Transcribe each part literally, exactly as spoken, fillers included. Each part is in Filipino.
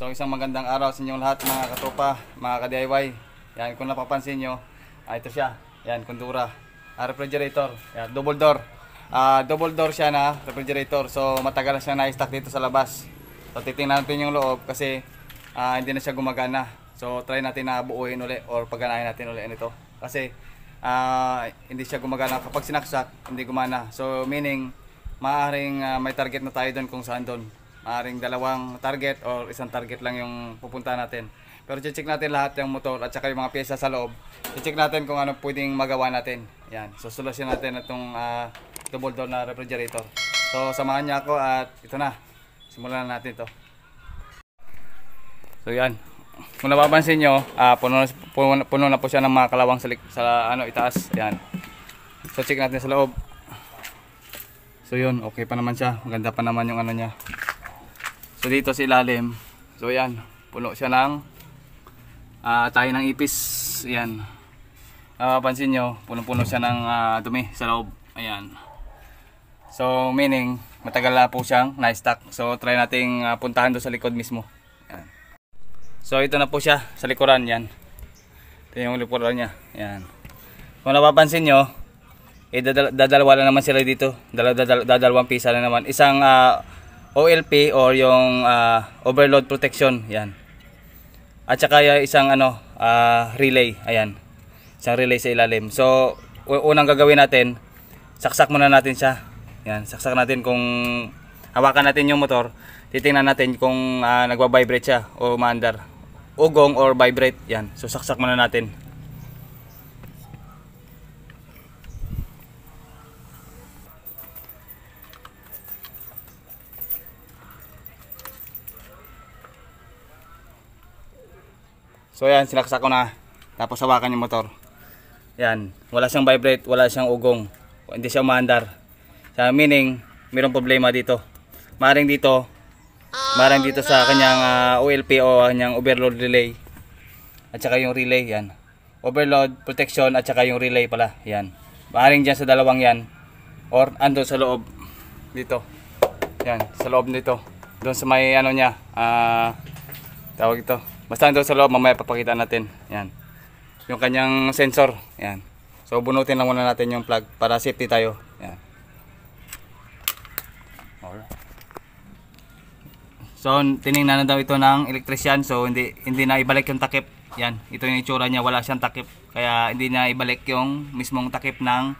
So isang magandang araw sa inyong lahat mga katopa, mga ka-D I Y. Yan, kung napapansin nyo, ah, ito siya. Yan, kundura. Ah, refrigerator. Yan, double door. Ah, double door siya na refrigerator. So matagal na siya na-stack dito sa labas. So titingnan natin yung loob kasi ah, hindi na siya gumagana. So try natin na buuin ulit or pagganahin natin ulit nito. Kasi ah, hindi siya gumagana. Kapag sinaksak, hindi gumana. So meaning, maaaring uh, may target na tayo doon kung saan doon. Maaring dalawang target or isang target lang yung pupunta natin. Pero check natin lahat yung motor at saka yung mga pyesa sa loob. Check natin kung ano pwedeng magawa natin. Yan. So solusyon natin itong uh, double door na refrigerator. So samahan niya ako at ito na. Simulan na natin ito. So yan. Kung napapansin nyo, uh, puno, puno, puno na po siya ng mga kalawang sa, sa ano, itaas. Yan. So check natin sa loob. So yun, okay pa naman siya. Maganda pa naman yung ano niya. So dito sa ilalim. So yan, puno siya ng uh, tayo ng ipis. Ayan. Uh, pansin nyo, punong-puno siya ng uh, dumi sa loob. Ayan. So meaning, matagal na po siyang na-stack. So try nating uh, puntahan doon sa likod mismo. Ayan. So ito na po siya sa likuran. Yan. Ito yung likuran niya. Ayan. Kung napapansin nyo, eh, dadal dadalawa na naman sila dito. Dadal dadal dadalawang pisa na naman. Isang uh, O L P or yung uh, overload protection, yan. At saka yung isang ano, uh, relay, ayan. Isang relay sa ilalim. So, unang gagawin natin, saksak muna natin siya. Yan, saksak natin kung hawakan natin yung motor, titingnan natin kung uh, nagwa-vibrate siya o umaandar. Ugong or vibrate, yan. So, saksak muna natin. So ayan, sinaksak ko na. Tapos hawakan yung motor. Ayan, wala siyang vibrate, wala siyang ugong. Hindi siya umaandar. So meaning, mayroong problema dito. Maring dito, maring dito sa kanyang uh, O L P o kanyang overload relay. At saka yung relay, yan. Overload, protection, at saka yung relay pala. Yan. Maring dyan sa dalawang yan. Or andun sa loob. Dito. Yan, sa loob nito. Doon sa may ano niya. Uh, tawag ito. Basta nandun sa loob, mamaya papakita natin. Yan. Yung kanyang sensor. Yan. So, bunutin lang muna natin yung plug para safety tayo. Yan. So, tinignan na daw ito ng electrician. So, hindi hindi na ibalik yung takip. Yan. Ito yung itsura niya. Wala siyang takip. Kaya, hindi na ibalik yung mismong takip ng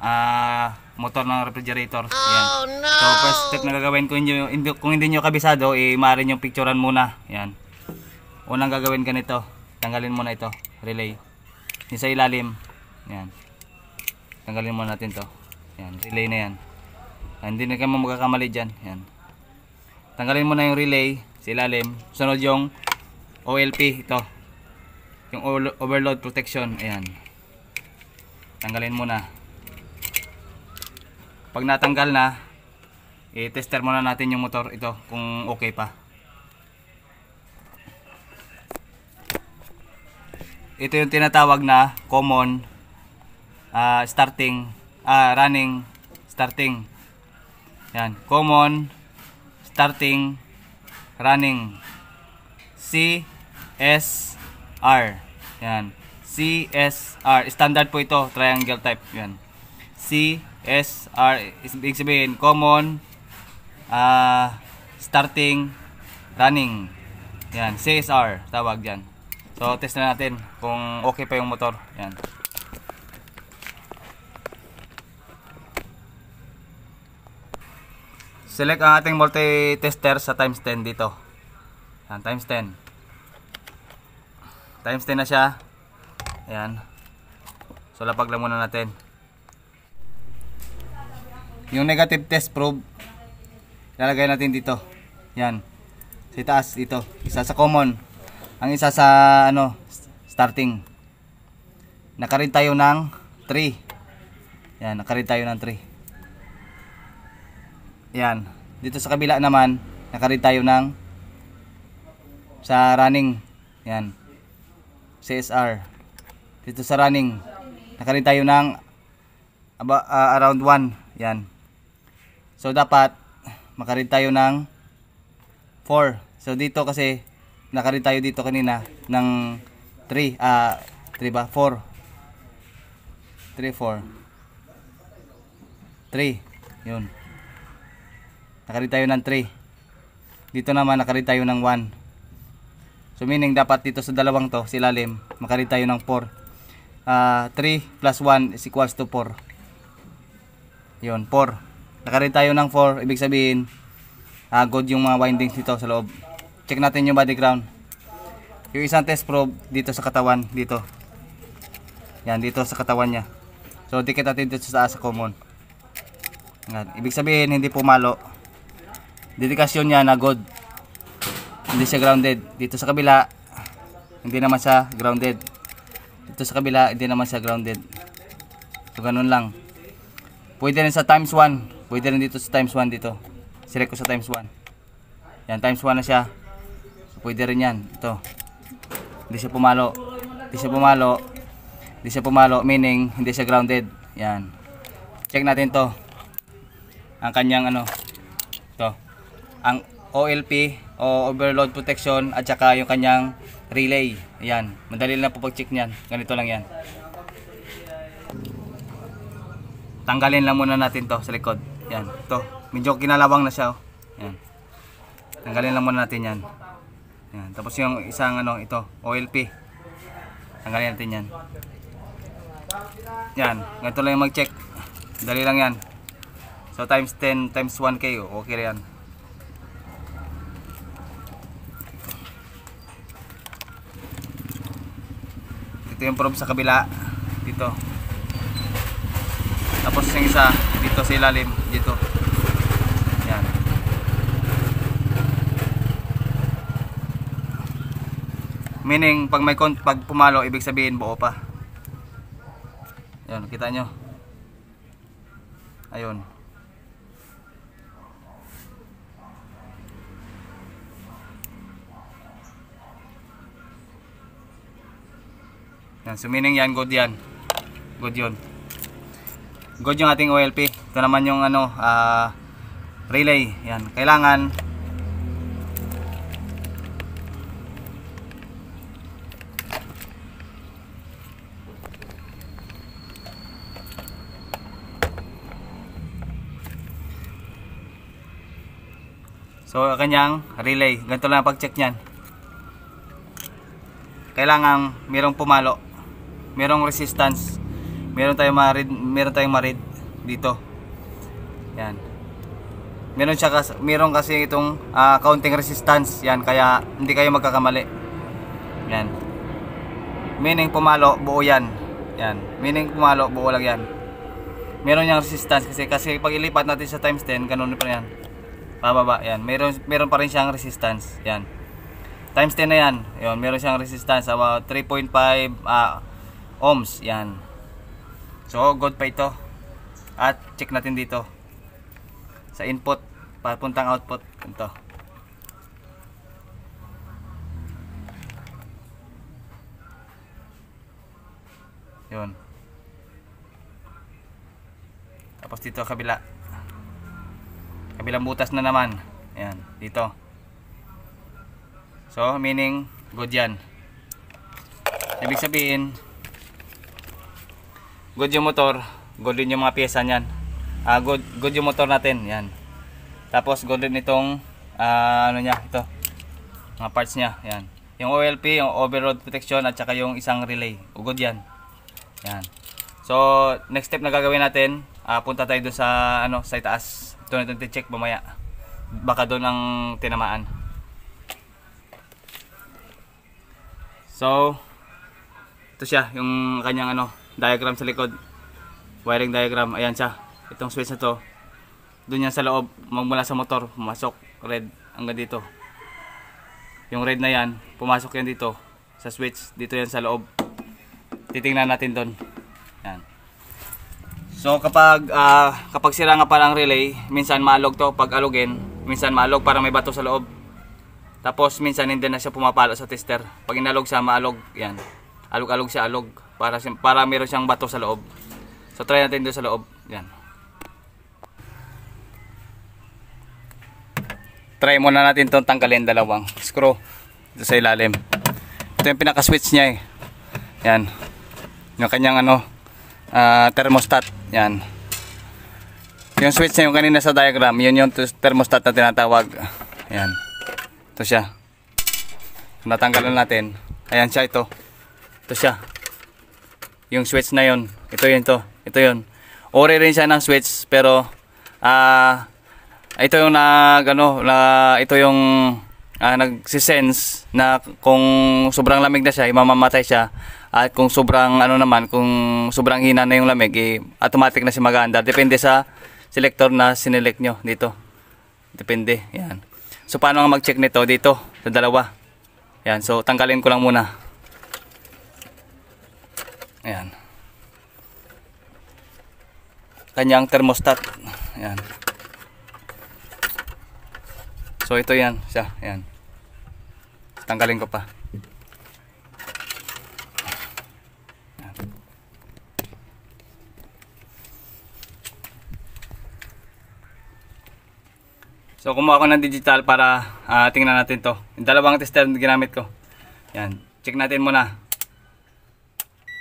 uh, motor ng refrigerator. Yan. So, first step na gagawin, kung hindi, kung hindi nyo kabisado, i-marin yung picturean muna. Yan. Unang gagawin ka nito, tanggalin muna ito, relay. Yung sa ilalim, yan. Tanggalin muna natin to. Yan, relay na yan. Hindi na kayo magkakamali dyan. Yan. Tanggalin muna yung relay sa ilalim. Sunod yung O L P, ito. Yung overload protection, ayan. Tanggalin muna. Pag natanggal na, i-tester muna natin yung motor ito kung okay pa. Ito yung tinatawag na common uh, starting uh, running starting. Yan, common starting running C S R. Yan, C S R standard po ito, triangle type. Yan, C S R ibig sabihin common uh, starting running. Yan, C S R tawag yan. So, test na natin kung okay pa yung motor. Ayan. Select ang ating multi-tester sa times ten dito. Ayan, times ten. Times ten na siya. Ayan. So, lapag lang muna natin. Yung negative test probe, lalagay natin dito. Ayan. Sa taas, dito. Isa sa common. Ang isa sa ano, starting. Nakarin tayo ng three. Yan, nakarin tayo ng three. Yan. Dito sa kabila naman, nakarin tayo ng sa running. Yan. C S R. Dito sa running, nakarin tayo ng about, uh, around one. Yan. So dapat makarin tayo ng four. So dito kasi nakarin tayo dito kanina ng three, ah, uh, three ba? four. three, four. three. Yun. Nakarin tayo ng three. Dito naman nakarin tayo ng one. So meaning dapat dito sa dalawang to, silalim, makarin tayo ng four. Uh, three plus one is equals to four. Yun, four. Nakarin tayo ng four. Ibig sabihin, uh, good yung mga windings dito sa loob. Check natin yung body crown. Yung isang test probe dito sa katawan. Dito. Yan, dito sa katawan niya. So, dikit natin dito sa asa common. Ibig sabihin, hindi pumalo. Dedikasyon niya na good. Hindi siya grounded. Dito sa kabila, hindi naman siya grounded. Dito sa kabila, hindi naman siya grounded. So, ganun lang. Pwede rin sa times one. Pwede rin dito sa times one dito. Select ko sa times one. Yan, times one na siya. So, pwede rin yan. Ito. Hindi siya pumalo. Hindi siya pumalo. Hindi siya pumalo. Meaning, hindi siya grounded. Yan. Check natin to. Ang kanyang ano. Ito. Ang O L P o Overload Protection at saka yung kanyang relay. Ayan. Madali na po pag-check niyan. Ganito lang yan. Tanggalin lang muna natin to sa likod. Ayan. Ito. Medyo kinalawang na siya. Oh. Ayan. Tanggalin lang muna natin yan. Ayan. Tapos yung isang ano ito. O L P. Tanggalin natin yan. Ayan. Ganito lang yung mag-check. Dali lang yan. So times ten times one K. Okay rin yan. Ito yung probe sa kabila dito, tapos yung isa dito sa ilalim dito. Yan, meaning pag may count, pag pumalo ibig sabihin buo pa. Yan, kita nyo. Ayun, sumining yan, good yan. Good yun. Good yung ating O L P. Ito naman yung ano, uh, relay. Yan. Kailangan so, kanyang relay. Ganito lang pag-check nyan. Kailangan mayroong pumalo. Merong resistance. Meron tayong ma-read, meron tayong ma-read dito. Yan. Meron siya kasi, meron kasi itong uh, counting resistance. Yan, kaya hindi kayo magkakamali. Yan. Meaning pumalo, buo yan. Yan. Meaning pumalo, buo lang yan. Meron yang resistance kasi kasi pag ilipat natin sa times ten, ganun pa yan. Bababa, yan. Meron meron pa rin siyang resistance. Yan. times ten na yan. Yon, meron siyang resistance about three point five ah uh, ohms. Yan. So good pa ito. At check natin dito sa input papuntang output. Ito. Yun. Tapos dito kabila, kabilang butas na naman. Yan, dito. So meaning good yan. Ibig sabihin good yung motor, good din yung mga pyesa niyan. Ah, good, good yung motor natin, yan. Tapos good din itong ah, ano niya, ito. Mga parts niya, yan. Yung O L P, yung overload protection at saka yung isang relay. Good yan. Yan. So, next step na gagawin natin, ah, punta tayo doon sa ano, sa itaas. Ito natin i-check mamaya. Baka doon ang tinamaan. So, ito siya yung kanyang ano, diagram sa likod, wiring diagram. Ayan siya, itong switch na to, dun yan sa loob, magmula sa motor pumasok red hanggang dito. Yung red na yan, pumasok yan dito sa switch, dito yan sa loob. Titingnan natin dun. Yan. So kapag uh, kapag sira nga pala ang relay, minsan maalog to. Pag alugin, minsan maalog, parang may bato sa loob. Tapos minsan hindi na siya pumapalo sa tester. Pag inalog siya, maalog. Yan, alog-alog siya, alog. Para, para meron siyang bato sa loob. So try natin doon sa loob. Yan. Try muna natin itong tanggalin dalawang screw. sa ilalim. Ito yung pinaka-switch niya eh. Yan. Yung kanyang ano, uh, thermostat. Yan. Yung switch niya yung kanina sa diagram, yun yung thermostat na tinatawag. Yan. Ito siya. Natanggalan natin. Ayan siya ito. Ito siya. Yung switch na yun. Ito yun to. Ito yun. Ori rin siya ng switch pero ah uh, ito yung nag ano, na ito yung uh, nagsi-sense na kung sobrang lamig na siya, mamamatay siya. At kung sobrang ano naman, kung sobrang hina na yung lamig, eh, automatic na siya mag-aandar. Depende sa selector na sinelect nyo dito. Depende. Yan. So paano nga mag-check nito dito sa dalawa? Yan. So tanggalin ko lang muna. Ayan. Kanyang thermostat. Ayan. So ito yan, siya, yan. Tanggalin ko pa. Yan. So kumuha ko ng digital para uh, tingnan natin to. Yung dalawang tester na ginamit ko. Yan, check natin muna.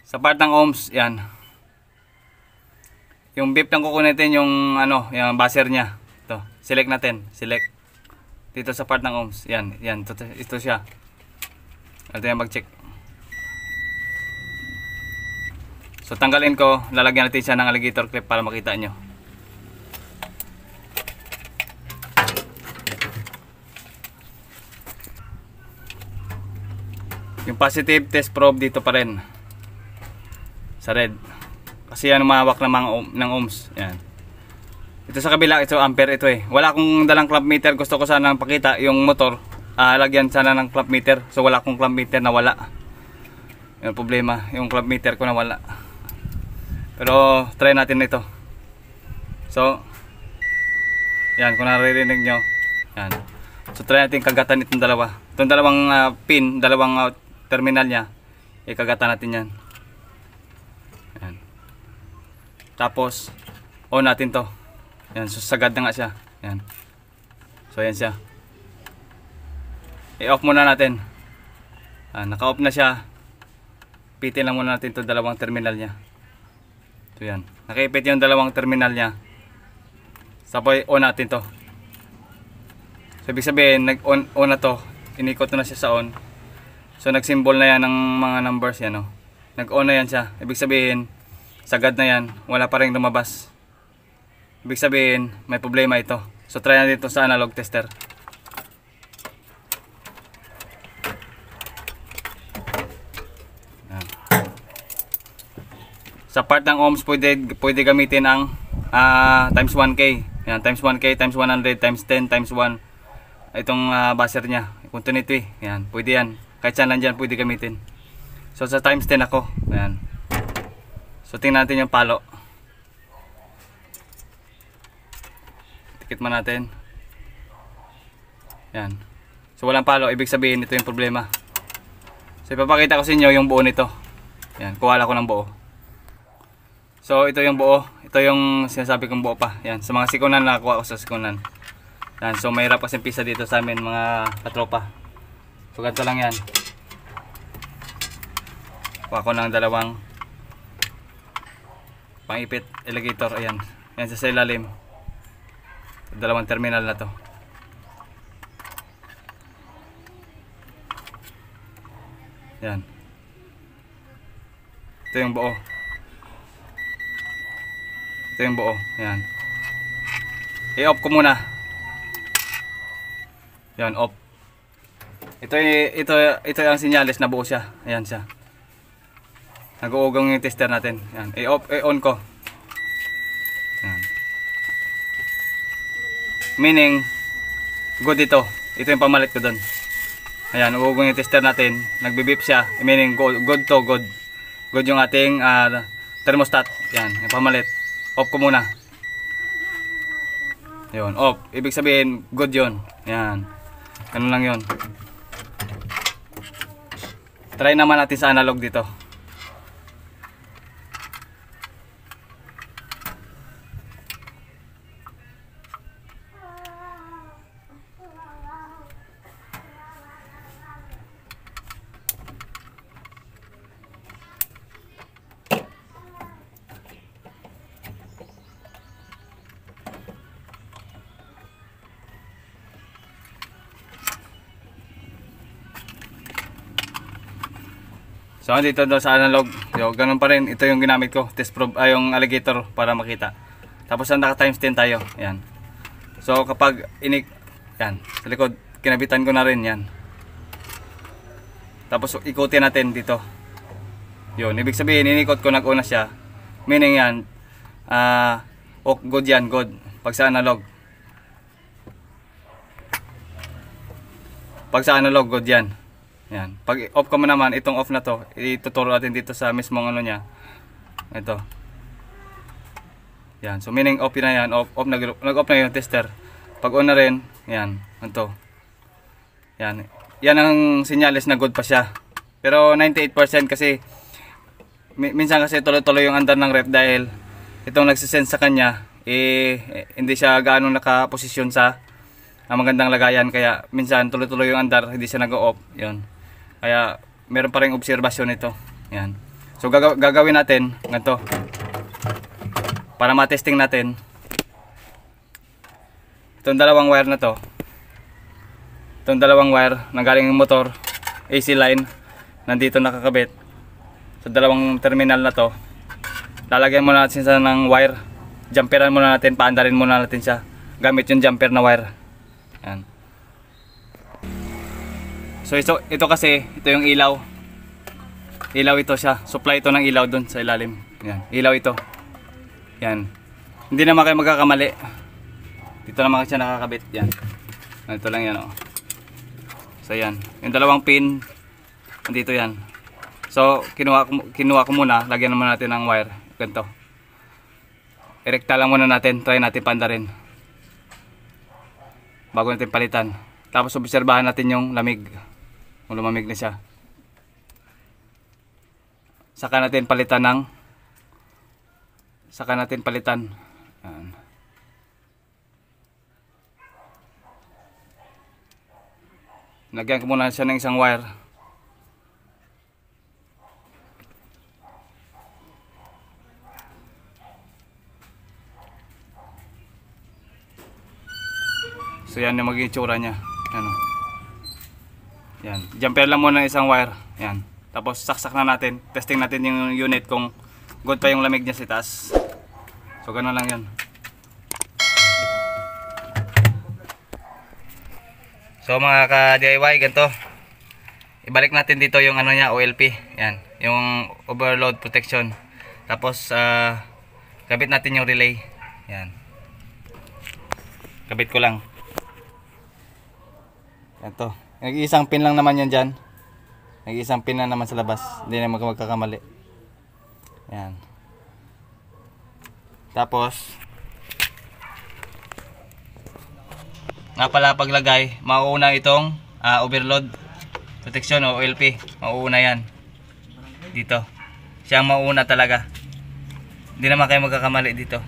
Sa part ng ohms, yan. Yung beep lang kukunitin yung ano, yung buzzer niya. To, select natin, select. Dito sa part ng ohms. Yan, yan. Ito, ito siya. Ito yung mag-check. So, tanggalin ko. Lalagyan natin siya ng alligator clip para makita nyo. Yung positive test probe dito pa rin. Sa red. Kasi yan umahawak ng mga ohm, ng ohms. Yan. Ito sa kabila, ito ampere ito eh. Wala akong dalang clamp meter. Gusto ko sana pakita yung motor. Ah, lagyan sana ng clamp meter. So wala akong clamp meter na wala. Yung problema, yung clamp meter ko na wala. Pero try natin ito. So yan, kung naririnig nyo. Yan. So try natin kagatan itong dalawa. Itong dalawang uh, pin, dalawang uh, terminal nya. Ikagatan natin yan. Yan. Tapos on natin to. Yan, so sagad na nga siya. Yan. So ayan siya. I-off muna natin. Ah, naka-off na siya. Pitin lang muna natin 'tong dalawang terminal niya. So yan. Nakaipit 'yung dalawang terminal niya. Sabay on natin 'to. So ibig sabihin, nag-on on na 'to. Inikot na siya sa on. So nag-symbol na 'yan ng mga numbers 'yan, oh. Nag-on na 'yan siya. Ibig sabihin, sagad na 'yan. Wala pa ring lumabas. Ibig sabihin, may problema ito. So, try natin ito sa analog tester. Yan. Sa part ng ohms, pwede, pwede gamitin ang uh, times one K. Yan, times one K, times one hundred, times ten, times one. Itong uh, buzzer niya. Kunto nito eh. Yan, pwede yan. Kahit saan lang dyan, pwede gamitin. So, sa times ten ako. Yan. So, tingnan natin yung palo. Tikit man natin. Yan. So walang palo. Ibig sabihin ito yung problema. So ipapakita ko sa inyo yung buo nito. Yan. Kuwala ko ng buo. So ito yung buo. Ito yung sinasabi kong buo pa. Yan. Sa mga sikunan nakakuha ko sa sikunan. Yan. So mahirap kasi pisa dito sa amin mga katropa. So ganito lang yan. Kuha ko ng dalawang pangipit alligator. Ayan. Yan sa ilalim. Dalawang terminal na to. Yan. Ito yung buo. Ito yung buo. Yan. I-off ko muna. Yan, off. Ito ito ito yung sinyalis na buo siya. Ayan siya. Nag-uugong yung tester natin. Yan. I-off, i-on ko. Meaning, good ito. Ito yung pamalit ko doon. Ayan, uugong yung tester natin. Nagbibip siya. Meaning, good, good to, good. Good yung ating uh, thermostat. Ayan, yung pamalit. Off ko muna. Ayan, off. Ibig sabihin, good yun. Ayan. Ganun lang yun. Try naman natin sa analog dito. So andito doon sa analog. So ganun pa rin, ito yung ginamit ko, test probe, ay yung alligator para makita. Tapos naka times ten tayo, ayan. So kapag inik, yan, sa likod, kinabitan ko na rin yan. Tapos ikutin natin dito. Yun, ibig sabihin, inikot ko nag-una siya. Meaning yan, ah, uh, ok, good yan, good. Pag sa analog. Pag sa analog, good yan. Yan. Pag off ko naman, itong off na to, ituturo natin dito sa mismong ano niya. Ito. Yan. So meaning off na yan, off, off nag-off na yung tester. Pag on na rin, yan, ito. Yan. Yan ang senyales na good pa siya. Pero ninety-eight percent kasi minsan kasi tuloy-tuloy yung andar ng ref dahil itong nagsisense sa kanya, eh, eh hindi siya gaano nakaposisyon sa ang magandang lagayan, kaya minsan tuloy-tuloy yung andar, hindi siya nag-off. Yun. Kaya meron pa ring obserbasyon ito. Yan. So gagaw gagawin natin ganito. Para ma-testing natin itong dalawang wire na to. Itong dalawang wire na galing ng motor, A C line, nandito nakakabit. So dalawang terminal na to. Lalagyan muna natin siya ng wire. Jumperan muna natin, paandarin muna natin siya gamit yung jumper na wire. Yan. So ito, ito kasi, ito yung ilaw. Ilaw ito siya. Supply ito ng ilaw doon sa ilalim. Yan. Ilaw ito. Yan. Hindi naman kayo magkakamali. Dito naman siya nakakabit. Yan. Ito lang yan. Oh. So yan. Yung dalawang pin, nandito yan. So kinuha, kinuha ko muna. Lagyan naman natin ng wire. Ganito. Erekta lang muna natin. Try natin panda rin. Bago natin palitan. Tapos obserbahan natin yung lamig. Kung lumamig na siya. Saka natin palitan ng Saka natin palitan. Ayan. Lagyan ko muna siya ng isang wire. So yan yung magiging tsura nya. Ano? Yan. Jumper lang muna ng isang wire. Yan. Tapos saksak na natin. Testing natin yung unit kung good pa yung lamig nya sa taas. So gano'n lang yan. So mga ka-D I Y, ganito. Ibalik natin dito yung ano nya, O L P. Yan. Yung overload protection. Tapos uh, kabit natin yung relay. Yan. Kabit ko lang. Ito, nag-iisang pin lang naman yan dyan. Nag-iisang pin lang naman sa labas. Hindi na magkakamali. Yan. Tapos, nga pala paglagay, mauuna itong uh, overload protection o O L P. Mauuna yan. Dito. Siya ang mauuna talaga. Hindi naman kayo magkakamali dito.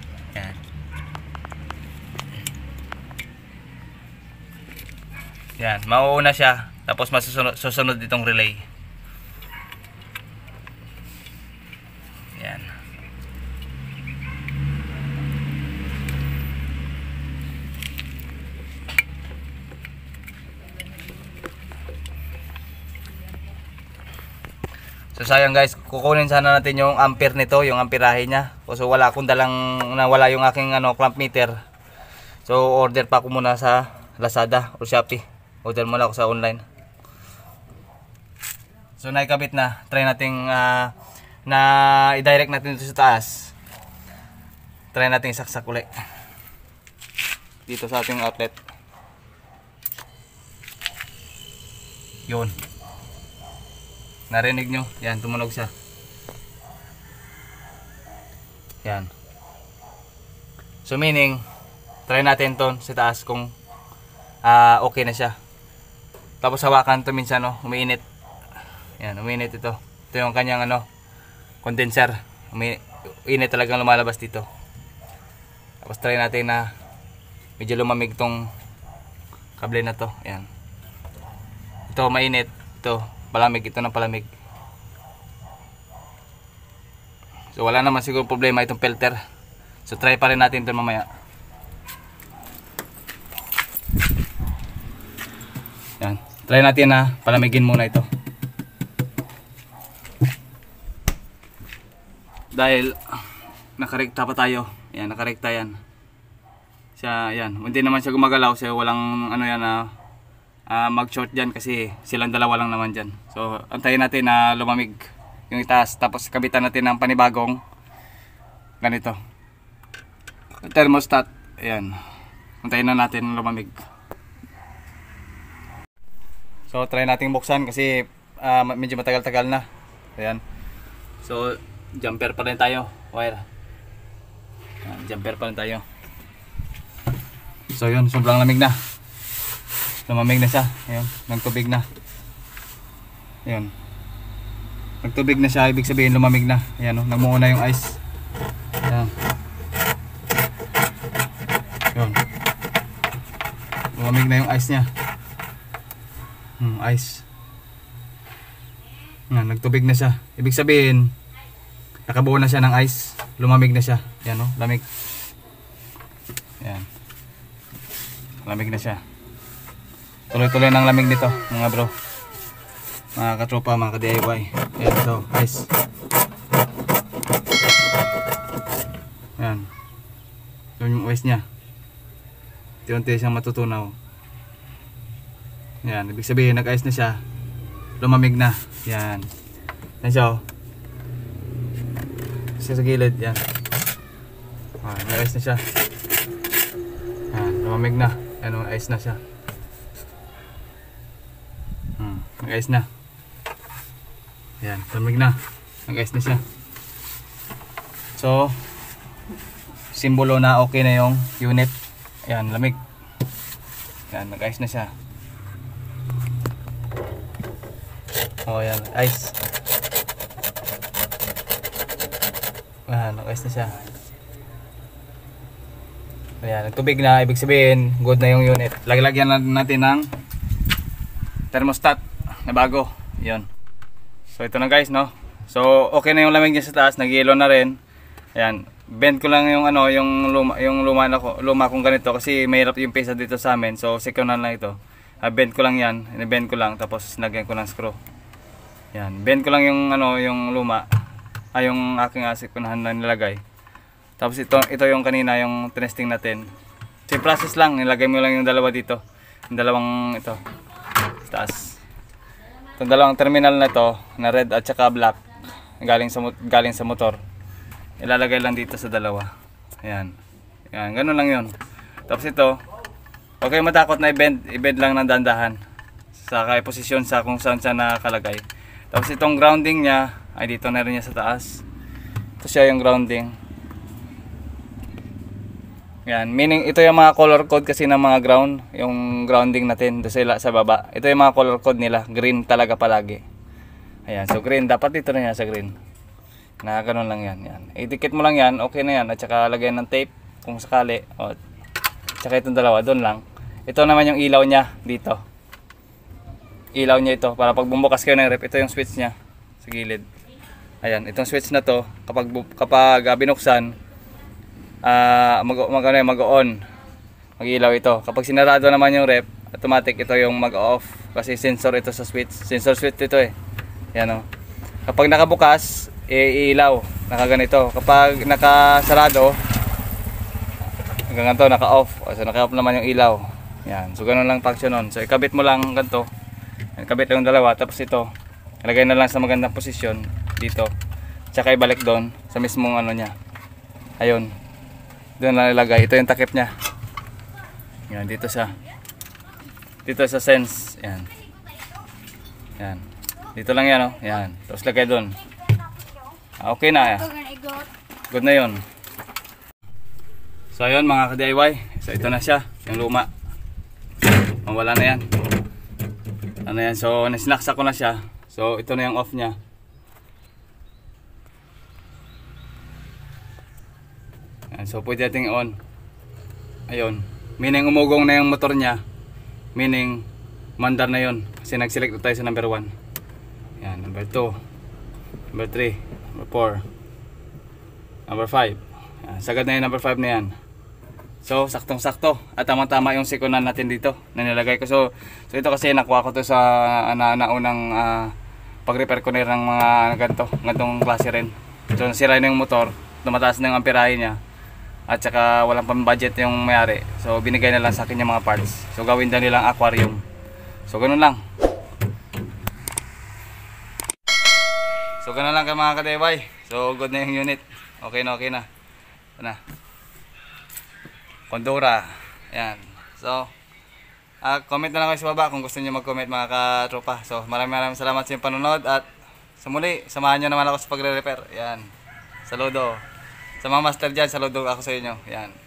Yan, mauuna siya. Tapos masusunod susunod itong relay. Yan. So sayang guys, kukunin sana natin yung ampere nito, yung amperahe niya. So wala akong dalang nawala yung aking ano clamp meter. So order pa ko muna sa Lazada or Shopee. Order muna ako sa online. So naikabit na. Try natin uh, na i-direct natin dito sa taas. Try natin isaksak ulit dito sa ating outlet. Yun. Narinig nyo? Yan, tumunog siya. Yan. So meaning, try natin to sa taas kung uh, okay na siya. Tapos hawakan ito minsan, no? Umiinit. Ayan, umiinit ito. Ito yung kanyang ano, condenser. Umiinit talagang lumalabas dito. Tapos try natin na medyo lumamig tong kable na to. Ayan. Ito mainit. Ito palamig. Ito ng palamig. So wala naman siguro problema itong filter. So try pa rin natin ito mamaya. Yan. Try natin na palamigin muna ito. dahil nakarekta pa tayo. Ayan, nakarekta yan. Siya, ayan, hindi naman siya gumagalaw. Siya walang ano yan na uh, mag-short dyan kasi silang dalawa lang naman dyan. So, antayin natin na lumamig yung itaas. Tapos kabitan natin ng panibagong ganito. Thermostat. Ayan. Antayin na natin lumamig. So, try natin buksan kasi uh, medyo matagal-tagal na. Ayan. So, jumper pa rin tayo, wire. Ayan, jumper pa rin tayo. So yun, sobrang lamig na. Lumamig na siya. Ayun, nagtubig na. Ayun. Nagtubig na siya, ibig sabihin lumamig na. Ayun, nagmuo na yung ice. Ayun. Ayun. Lumamig na yung ice niya. Hmm, ice. Ayun, nagtubig na siya. Ibig sabihin nakabuo na siya ng ice, lumamig na siya. Ayan o, lamig. Ayan. Lamig na siya. Tuloy-tuloy ng lamig nito, mga bro. Mga katropa, mga ka-D I Y. Ayan ito, ice. Ayan. Ayan yung ice niya. Unti-unti siyang matutunaw. Ayan, ibig sabihin, nag-ice na siya. Lumamig na. Ayan. Ayan siya o. Sa gilid yan. Ah, may ice na siya. Ah, lumamig na. Ano, ice na siya. Hmm, nag-ice na. Ayan, lumamig na. Nag-ice na siya. So, simbolo na okay na yung unit. Ayan, lamig. Ayan, nag-ice na siya. Oh, ayan, ice. Ah, nag-ice na siya. Ayan, nagtubig na. Ibig sabihin, good na yung unit. Lagilagyan natin ng thermostat na bago. Ayan. So, ito na guys, no? So, okay na yung lamig niya sa taas. Nag-yellow na rin. Ayan. Bend ko lang yung ano, yung luma, yung luma, na ko, luma kong ganito. Kasi mahirap yung pesa dito sa amin. So, second na lang ito. Ah, bend ko lang yan. Bend ko lang. Tapos, nagyan ko ng screw. Ayan. Bend ko lang yung ano, yung luma. Ay, yung aking asik kunahan na nilagay. Tapos ito, ito yung kanina yung testing natin. Same process lang, nilagay mo lang yung dalawa dito. Yung dalawang ito. Taas. Itong dalawang terminal na to, na red at saka black, galing sa galing sa motor. Ilalagay lang dito sa dalawa. Ayan. Ayan, ganun lang 'yon. Tapos ito, okay matakot na i-bend, i-bend lang nang dandahan. Sa kay posisyon sa kung saan siya nakalagay. Tapos itong grounding niya, ay dito na rin niya sa taas. Ito siya yung grounding. Yan, meaning ito yung mga color code kasi ng mga ground, yung grounding natin doon sa sa baba. Ito yung mga color code nila, green talaga palagi. Ayan, so green dapat dito na niya sa green. Na ganoon lang yan, yan. Idikit mo lang yan, okay na yan at saka lagyan ng tape kung sakali. O, at saka itong dalawa doon lang. Ito naman yung ilaw niya dito. Ilaw niya ito para pag bumukas kayo ng ref, ito yung switch niya sa gilid. Ayan, itong switch na to, kapag kapag binuksan, uh, mag, mag, ano, mag-on, mag-ilaw ito. Kapag sinarado naman yung rep, automatic ito yung mag-off. Kasi sensor ito sa switch. Sensor switch ito eh. Ayan o. Kapag nakabukas, iilaw. Nakaganito. Kapag nakasarado, hanggang ganito, naka-off. So, naka-off naman yung ilaw. Ayan. So, ganun lang function nun. So, ikabit mo lang ganito. Ikabit lang yung dalawa. Tapos ito, ilagay na lang sa magandang posisyon dito, tsaka ibalik doon sa mismong ano niya. Ayun, doon lang nilagay. Ito yung takip niya. Yan, dito sa dito sa sense. Yan, yan, dito lang yan, oh. Yan, tapos lagay doon. Ah, okay na, good na yun. So ayun mga ka-D I Y, so ito na siya, yung luma mawala na yan, ano yan. So nasinaksak ko na siya. So ito na yung off niya. So pwede natin on. Ayun. Meaning umugong na yung motor niya. Meaning mandar na yun. Kasi nag-select na tayo sa number one. Ayan. Number two. Number three. Number four. Number five. Sagad na yung number five na yan. So saktong-sakto. At tama-tama yung sikunan natin dito na nilagay ko. So, so ito kasi nakuha ko to sa naunang uh, pag-repair ko na ng mga ganito. Gantong klase rin. doon sirain yung motor, tumataas na yung amperahinya at saka walang pambudget yung mayari, so binigay na lang sa akin yung mga parts, so gawin daw nilang aquarium, so ganun lang. So ganun lang ka mga kadebay, so good na yung unit, okay na okay na, na. Kondora, yan. So uh, comment na lang kayo sa baba kung gusto niyo mag-comment mga katropa, so maraming maraming salamat sa inyong panonood at sa muli, samahan niyo naman ako sa pagre-repair, yan, saludo. Sa mga master dyan, saludo ako sa inyo. Yan.